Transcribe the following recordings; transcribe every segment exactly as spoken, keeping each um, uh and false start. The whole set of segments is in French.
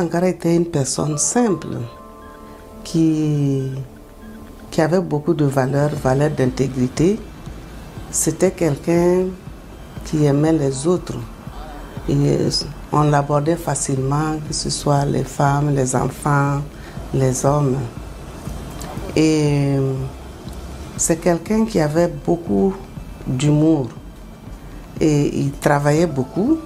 Sankara était une personne simple qui, qui avait beaucoup de valeurs, valeurs d'intégrité. C'était quelqu'un qui aimait les autres. Et on l'abordait facilement, que ce soit les femmes, les enfants, les hommes. Et c'est quelqu'un qui avait beaucoup d'humour. Et il travaillait beaucoup.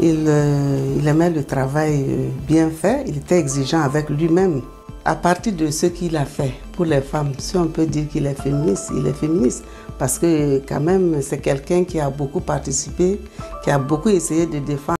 Il, euh, il aimait le travail bien fait, il était exigeant avec lui-même. À partir de ce qu'il a fait pour les femmes, si on peut dire qu'il est féministe, il est féministe. Parce que quand même, c'est quelqu'un qui a beaucoup participé, qui a beaucoup essayé de défendre.